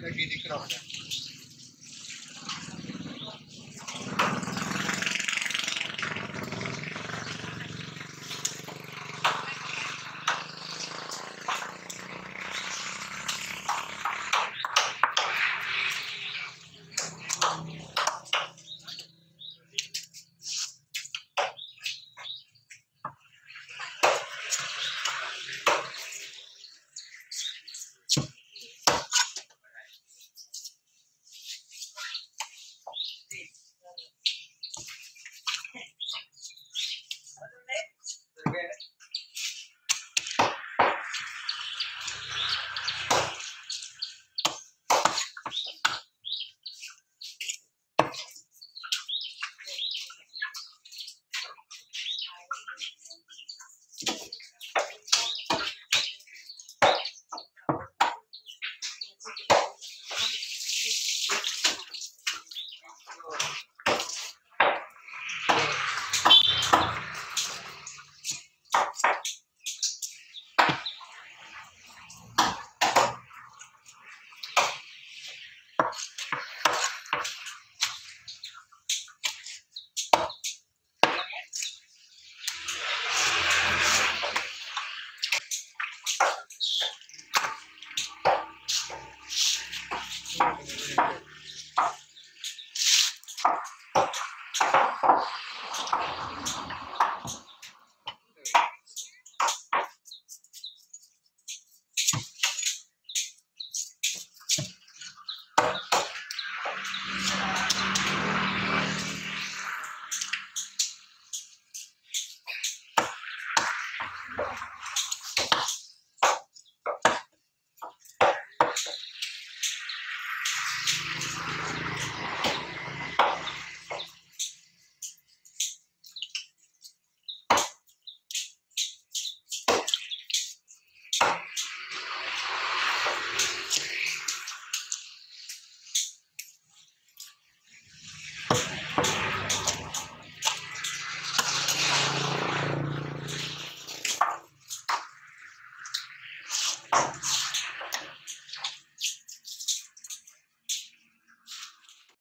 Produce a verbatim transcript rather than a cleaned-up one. Lagi di kerop dah. Thank you.